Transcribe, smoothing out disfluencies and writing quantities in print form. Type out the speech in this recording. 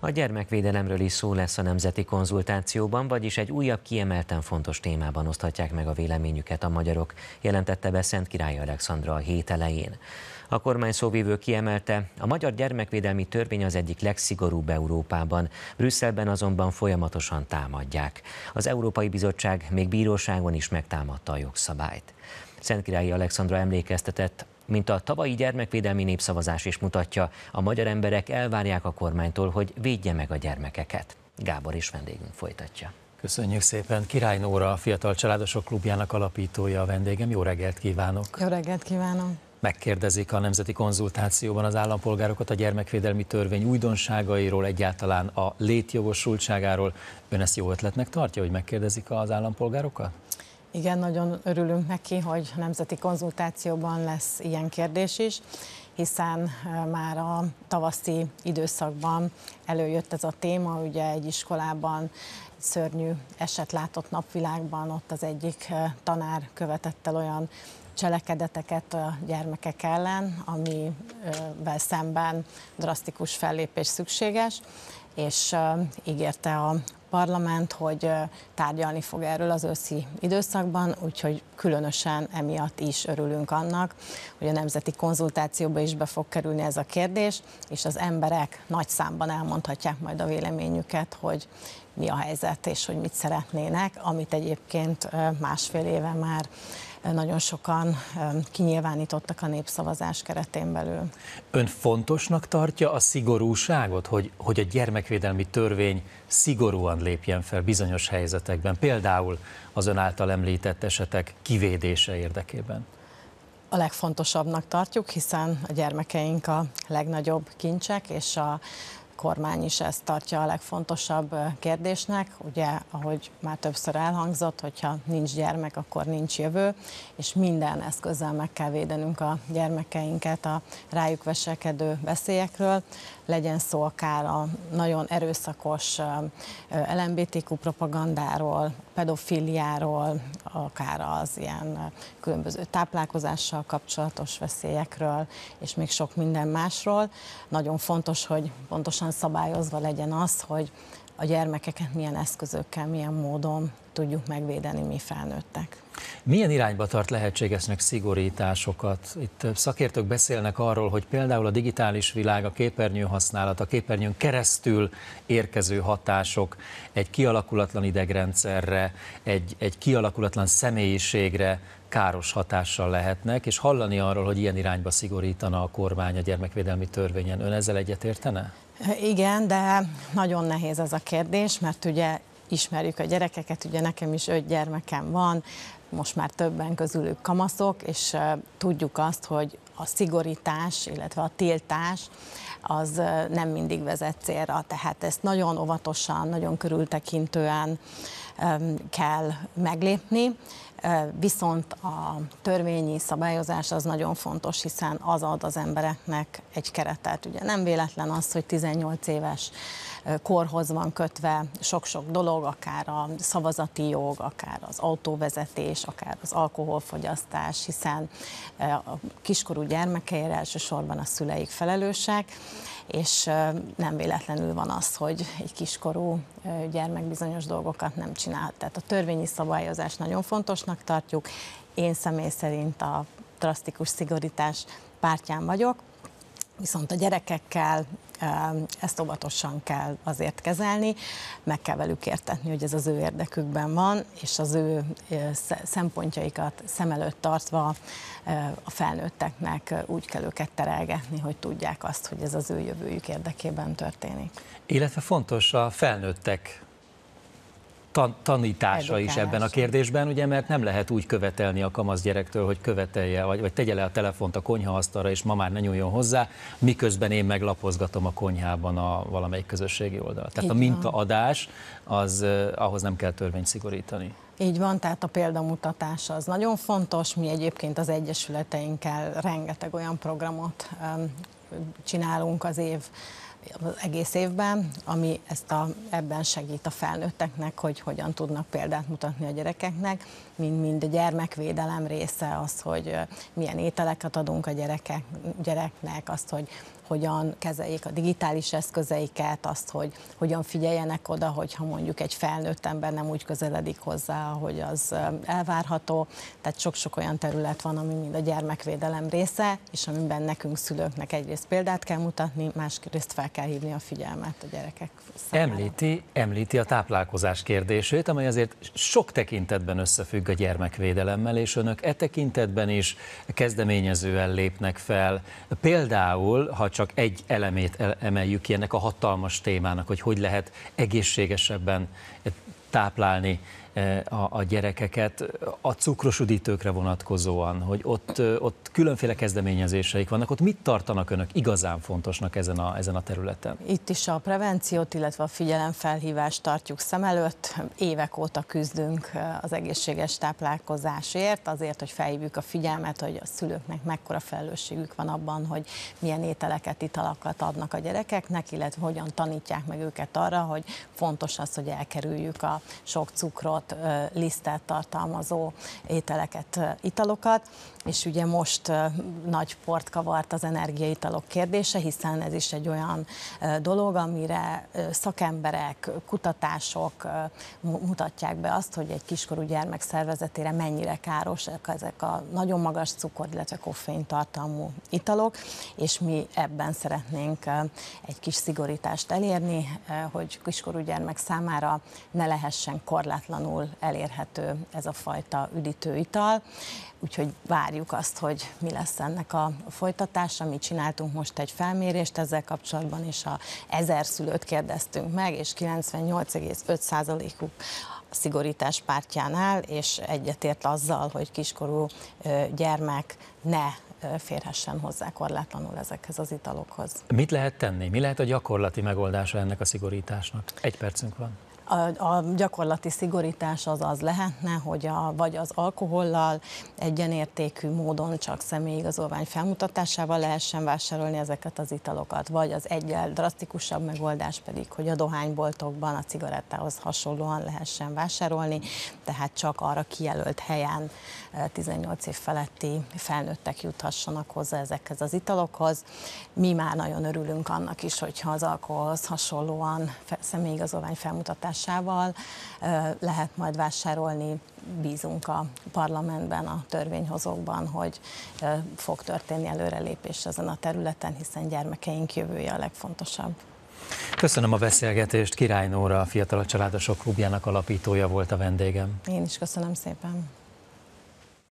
A gyermekvédelemről is szó lesz a nemzeti konzultációban, vagyis egy újabb kiemelten fontos témában oszthatják meg a véleményüket a magyarok, jelentette be Szent Királyi Alexandra a hét elején. A kormány szóvivő kiemelte, a magyar gyermekvédelmi törvény az egyik legszigorúbb Európában, Brüsszelben azonban folyamatosan támadják. Az Európai Bizottság még bíróságon is megtámadta a jogszabályt. Szent Királyi Alexandra emlékeztetett, mint a tavalyi gyermekvédelmi népszavazás is mutatja, a magyar emberek elvárják a kormánytól, hogy védje meg a gyermekeket. Gábor is vendégünk folytatja. Köszönjük szépen. Király Nóra, a Fiatal Családosok Klubjának alapítója a vendégem. Jó reggelt kívánok! Jó reggelt kívánok! Megkérdezik a nemzeti konzultációban az állampolgárokat a gyermekvédelmi törvény újdonságairól, egyáltalán a létjogosultságáról. Ön ezt jó ötletnek tartja, hogy megkérdezik az állampolgárokat? Igen, nagyon örülünk neki, hogy nemzeti konzultációban lesz ilyen kérdés is, hiszen már a tavaszi időszakban előjött ez a téma, ugye egy iskolában szörnyű eset látott napvilágban, ott az egyik tanár követett el olyan cselekedeteket a gyermekek ellen, amivel szemben drasztikus fellépés szükséges, és ígérte a parlament, hogy tárgyalni fog erről az őszi időszakban, úgyhogy különösen emiatt is örülünk annak, hogy a nemzeti konzultációba is be fog kerülni ez a kérdés, és az emberek nagy számban elmondhatják majd a véleményüket, hogy mi a helyzet, és hogy mit szeretnének, amit egyébként másfél éve már nagyon sokan kinyilvánítottak a népszavazás keretén belül. Ön fontosnak tartja a szigorúságot, hogy a gyermekvédelmi törvény szigorúan lépjen fel bizonyos helyzetekben, például az ön által említett esetek kivédése érdekében? A legfontosabbnak tartjuk, hiszen a gyermekeink a legnagyobb kincsek, és a kormány is ezt tartja a legfontosabb kérdésnek, ugye, ahogy már többször elhangzott, hogyha nincs gyermek, akkor nincs jövő, és minden eszközzel meg kell védenünk a gyermekeinket a rájuk veselkedő veszélyekről, legyen szó akár a nagyon erőszakos LMBTQ propagandáról, pedofiliáról, akár az ilyen különböző táplálkozással kapcsolatos veszélyekről, és még sok minden másról. Nagyon fontos, hogy pontosan szabályozva legyen az, hogy a gyermekeket milyen eszközökkel, milyen módon tudjuk megvédeni mi felnőttek. Milyen irányba tart lehetségesnek szigorításokat? Itt szakértők beszélnek arról, hogy például a digitális világ, a képernyő használata, a képernyőn keresztül érkező hatások egy kialakulatlan idegrendszerre, egy kialakulatlan személyiségre káros hatással lehetnek, és hallani arról, hogy ilyen irányba szigorítana a kormány a gyermekvédelmi törvényen. Ön ezzel egyetértene? Igen, de nagyon nehéz ez a kérdés, mert ugye ismerjük a gyerekeket, ugye nekem is 5 gyermekem van, most már többen közülük kamaszok, és tudjuk azt, hogy a szigorítás, illetve a tiltás az nem mindig vezet célra, tehát ezt nagyon óvatosan, nagyon körültekintően kell meglépni, viszont a törvényi szabályozás az nagyon fontos, hiszen az ad az embereknek egy keretet. Ugye nem véletlen az, hogy 18 éves korhoz van kötve sok-sok dolog, akár a szavazati jog, akár az autóvezetés, akár az alkoholfogyasztás, hiszen a kiskorú gyermekeire elsősorban a szüleik felelősek, és nem véletlenül van az, hogy egy kiskorú gyermek bizonyos dolgokat nem csinálhat. Tehát a törvényi szabályozás nagyon fontosnak tartjuk. Én személy szerint a drasztikus szigorítás pártján vagyok, viszont a gyerekekkel ezt óvatosan kell azért kezelni, meg kell velük értetni, hogy ez az ő érdekükben van, és az ő szempontjaikat szem előtt tartva a felnőtteknek úgy kell őket terelgetni, hogy tudják azt, hogy ez az ő jövőjük érdekében történik. Illetve fontos a felnőttek tanítása is ebben a kérdésben, ugye, mert nem lehet úgy követelni a kamasz gyerektől, hogy követelje, vagy tegye le a telefont a konyhaasztalra, és ma már ne nyúljon hozzá, miközben én meglapozgatom a konyhában a valamelyik közösségi oldalt. Tehát a mintaadás, ahhoz nem kell törvényt szigorítani. Így van, tehát a példamutatása az nagyon fontos. Mi egyébként az egyesületeinkkel rengeteg olyan programot csinálunk az év egész évben, ami ebben segít a felnőtteknek, hogy hogyan tudnak példát mutatni a gyerekeknek, mind a gyermekvédelem része az, hogy milyen ételeket adunk a gyereknek, azt, hogy hogyan kezeljék a digitális eszközeiket, azt, hogy hogyan figyeljenek oda, hogyha mondjuk egy felnőtt ember nem úgy közeledik hozzá, hogy az elvárható. Tehát sok-sok olyan terület van, ami mind a gyermekvédelem része, és amiben nekünk szülőknek egyrészt példát kell mutatni, másrészt fel kell hívni a figyelmet a gyerekek számára. Említi a táplálkozás kérdését, amely azért sok tekintetben összefügg a gyermekvédelemmel, és önök e tekintetben is kezdeményezően lépnek fel. Például, ha csak egy elemét emeljük ki ennek a hatalmas témának, hogy lehet egészségesebben táplálni a gyerekeket a cukros üdítőkre vonatkozóan, hogy ott különféle kezdeményezéseik vannak, ott mit tartanak önök igazán fontosnak ezen a területen? Itt is a prevenciót, illetve a figyelemfelhívást tartjuk szem előtt. Évek óta küzdünk az egészséges táplálkozásért, azért, hogy felhívjuk a figyelmet, hogy a szülőknek mekkora felelősségük van abban, hogy milyen ételeket, italakat adnak a gyerekeknek, illetve hogyan tanítják meg őket arra, hogy fontos az, hogy elkerüljük a sok cukrot, lisztet tartalmazó ételeket, italokat, és ugye most nagy port kavart az energiaitalok kérdése, hiszen ez is egy olyan dolog, amire szakemberek, kutatások mutatják be azt, hogy egy kiskorú gyermek szervezetére mennyire károsak ezek a nagyon magas cukor, illetve koffein tartalmú italok, és mi ebben szeretnénk egy kis szigorítást elérni, hogy kiskorú gyermek számára ne lehessen korlátlanul elérhető ez a fajta üdítőital, úgyhogy várjuk azt, hogy mi lesz ennek a folytatása. Mi csináltunk most egy felmérést ezzel kapcsolatban, és 1000 szülőt kérdeztünk meg, és 98,5%-uk a szigorítás pártjánál, és egyetért azzal, hogy kiskorú gyermek ne férhessen hozzá korlátlanul ezekhez az italokhoz. Mit lehet tenni? Mi lehet a gyakorlati megoldása ennek a szigorításnak? Egy percünk van. A gyakorlati szigorítás az lehetne, hogy vagy az alkohollal egyenértékű módon csak személyigazolvány felmutatásával lehessen vásárolni ezeket az italokat, vagy az egyel drasztikusabb megoldás pedig, hogy a dohányboltokban a cigarettához hasonlóan lehessen vásárolni, tehát csak arra kijelölt helyen 18 év feletti felnőttek juthassanak hozzá ezekhez az italokhoz. Mi már nagyon örülünk annak is, hogyha az alkoholhoz hasonlóan személyigazolvány felmutatás lehet majd vásárolni, bízunk a parlamentben, a törvényhozókban, hogy fog történni előrelépés ezen a területen, hiszen gyermekeink jövője a legfontosabb. Köszönöm a beszélgetést, Király Nóra, a Fiatal Családosok Klubjának alapítója volt a vendégem. Én is köszönöm szépen.